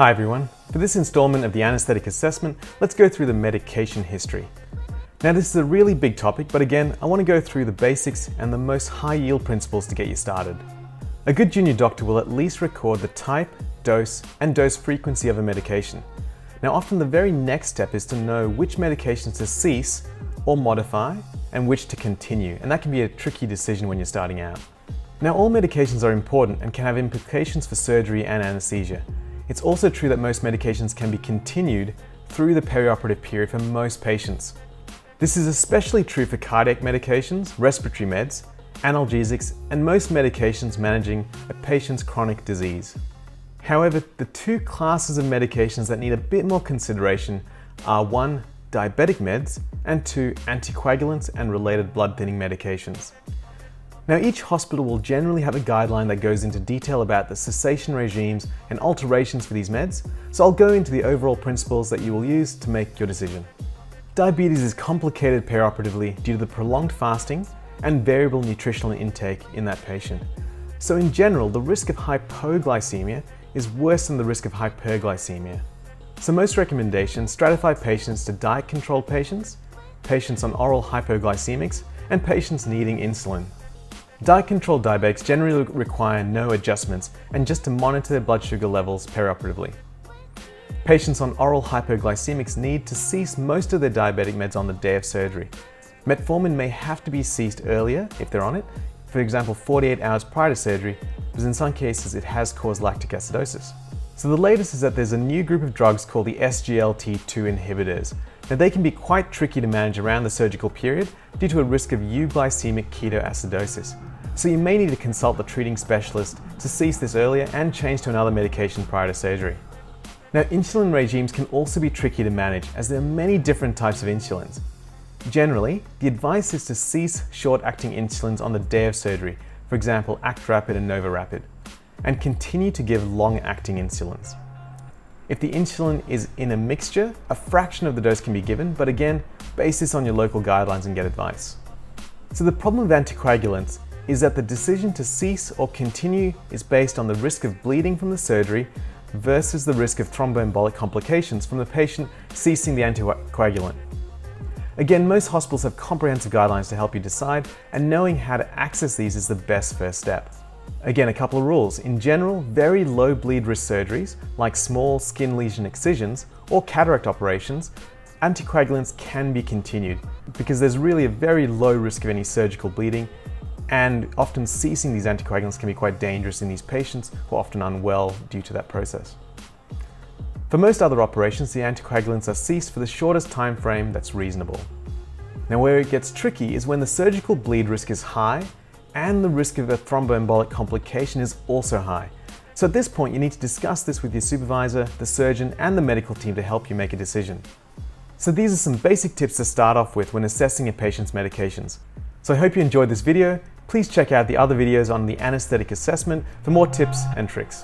Hi everyone, for this installment of the anesthetic assessment, let's go through the medication history. Now this is a really big topic, but again, I want to go through the basics and the most high yield principles to get you started. A good junior doctor will at least record the type, dose, and dose frequency of a medication. Now often the very next step is to know which medications to cease or modify and which to continue, and that can be a tricky decision when you're starting out. Now all medications are important and can have implications for surgery and anesthesia. It's also true that most medications can be continued through the perioperative period for most patients. This is especially true for cardiac medications, respiratory meds, analgesics, and most medications managing a patient's chronic disease. However, the two classes of medications that need a bit more consideration are 1, diabetic meds, and 2, anticoagulants and related blood thinning medications. Now each hospital will generally have a guideline that goes into detail about the cessation regimes and alterations for these meds, so I'll go into the overall principles that you will use to make your decision. Diabetes is complicated perioperatively due to the prolonged fasting and variable nutritional intake in that patient. So in general, the risk of hypoglycemia is worse than the risk of hyperglycemia. So most recommendations stratify patients to diet controlled patients, patients on oral hypoglycemics, and patients needing insulin. Diet-controlled diabetics generally require no adjustments and just to monitor their blood sugar levels perioperatively. Patients on oral hypoglycemics need to cease most of their diabetic meds on the day of surgery. Metformin may have to be ceased earlier if they're on it, for example 48 hours prior to surgery, because in some cases it has caused lactic acidosis. So the latest is that there's a new group of drugs called the SGLT2 inhibitors. Now they can be quite tricky to manage around the surgical period due to a risk of euglycemic ketoacidosis. So you may need to consult the treating specialist to cease this earlier and change to another medication prior to surgery. Now insulin regimes can also be tricky to manage as there are many different types of insulins. Generally, the advice is to cease short-acting insulins on the day of surgery, for example ActRapid and NovaRapid, and continue to give long-acting insulins. If the insulin is in a mixture, a fraction of the dose can be given, but again, base this on your local guidelines and get advice. So the problem with anticoagulants is that the decision to cease or continue is based on the risk of bleeding from the surgery versus the risk of thromboembolic complications from the patient ceasing the anticoagulant. Again, most hospitals have comprehensive guidelines to help you decide, and knowing how to access these is the best first step. Again, a couple of rules. In general, very low bleed risk surgeries, like small skin lesion excisions or cataract operations, anticoagulants can be continued because there's really a very low risk of any surgical bleeding, and often ceasing these anticoagulants can be quite dangerous in these patients who are often unwell due to that process. For most other operations, the anticoagulants are ceased for the shortest time frame that's reasonable. Now where it gets tricky is when the surgical bleed risk is high and the risk of a thromboembolic complication is also high. So at this point, you need to discuss this with your supervisor, the surgeon, and the medical team to help you make a decision. So these are some basic tips to start off with when assessing a patient's medications. So I hope you enjoyed this video. Please check out the other videos on the anesthetic assessment for more tips and tricks.